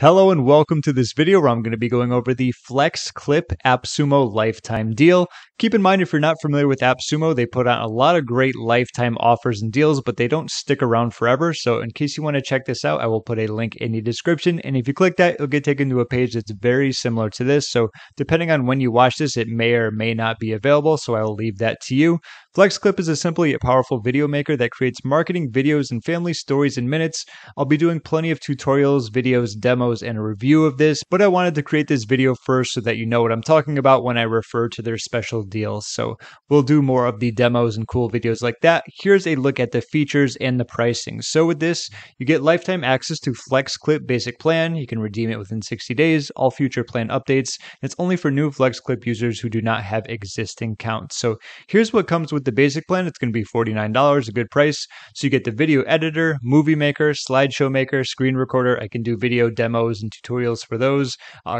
Hello and welcome to this video where I'm going to be going over the FlexClip AppSumo lifetime deal. Keep in mind, if you're not familiar with AppSumo, they put out a lot of great lifetime offers and deals, but they don't stick around forever. So in case you want to check this out, I will put a link in the description. And if you click that, you'll get taken to a page that's very similar to this. So depending on when you watch this, it may or may not be available. So I will leave that to you. FlexClip is simply a powerful video maker that creates marketing videos and family stories in minutes. I'll be doing plenty of tutorials, videos, demos, and a review of this, but I wanted to create this video first so that you know what I'm talking about when I refer to their special deals. So we'll do more of the demos and cool videos like that. Here's a look at the features and the pricing. So with this, you get lifetime access to FlexClip basic plan. You can redeem it within 60 days, all future plan updates. It's only for new FlexClip users who do not have existing accounts. So here's what comes with the basic plan. It's going to be $49, a good price. So you get the video editor, movie maker, slideshow maker, screen recorder. I can do video demos and tutorials for those.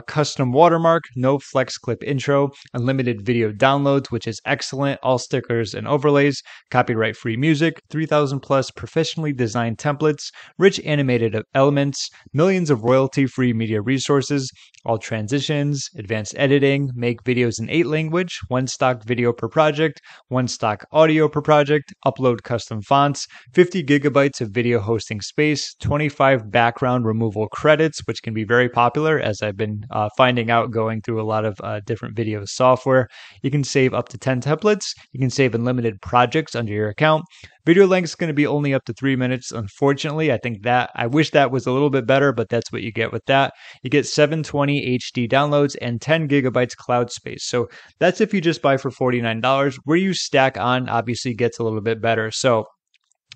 Custom watermark, no FlexClip intro, unlimited video downloads, which is excellent, all stickers and overlays, copyright-free music, 3,000 plus professionally designed templates, rich animated elements, millions of royalty-free media resources, all transitions, advanced editing, make videos in 8 languages, one stock video per project, one stock audio per project, upload custom fonts, 50 gigabytes of video hosting space, 25 background removal credits, which can be very popular, as I've been finding out going through a lot of different video software. You can save up to 10 templates. You can save unlimited projects under your account. Video length is going to be only up to 3 minutes, unfortunately. I wish that was a little bit better, but that's what you get with that. You get 720 HD downloads and 10 gigabytes cloud space. So that's if you just buy for $49. Where you stack on obviously gets a little bit better. So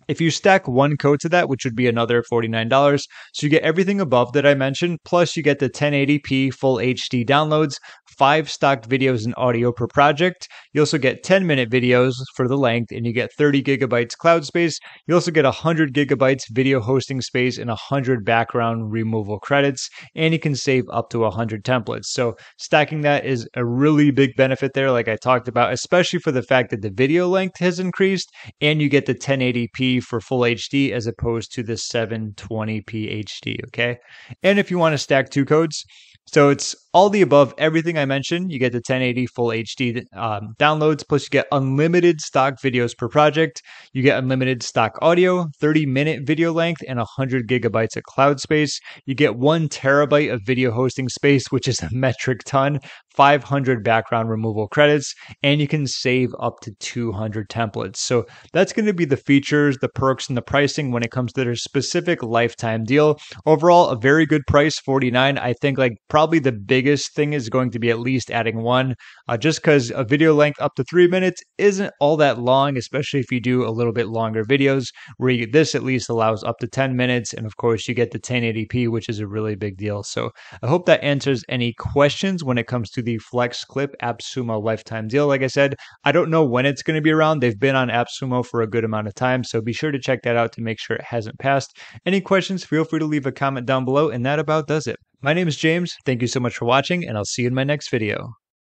if you stack one code to that, which would be another $49, so you get everything above that I mentioned, plus you get the 1080p full HD downloads, 5 stock videos and audio per project. You also get 10-minute videos for the length, and you get 30 gigabytes cloud space. You also get 100 gigabytes video hosting space and 100 background removal credits, and you can save up to 100 templates. So stacking that is a really big benefit there, like I talked about, especially for the fact that the video length has increased, and you get the 1080p for full HD as opposed to the 720p HD, okay? And if you want to stack 2 codes, so it's all the above, everything I mentioned. You get the 1080 full HD downloads, plus you get unlimited stock videos per project. You get unlimited stock audio, 30-minute video length, and 100 gigabytes of cloud space. You get 1 terabyte of video hosting space, which is a metric ton, 500 background removal credits, and you can save up to 200 templates. So that's going to be the features, the perks, and the pricing when it comes to their specific lifetime deal. Overall, a very good price, $49. I think probably the biggest thing is going to be at least adding one, just because a video length up to 3 minutes isn't all that long, especially if you do a little bit longer videos, where this at least allows up to 10 minutes. And of course, you get the 1080p, which is a really big deal. So I hope that answers any questions when it comes to the FlexClip AppSumo lifetime deal. Like I said, I don't know when it's going to be around. They've been on AppSumo for a good amount of time, so be sure to check that out to make sure it hasn't passed. Any questions, feel free to leave a comment down below, and that about does it. My name is James. Thank you so much for watching, and I'll see you in my next video.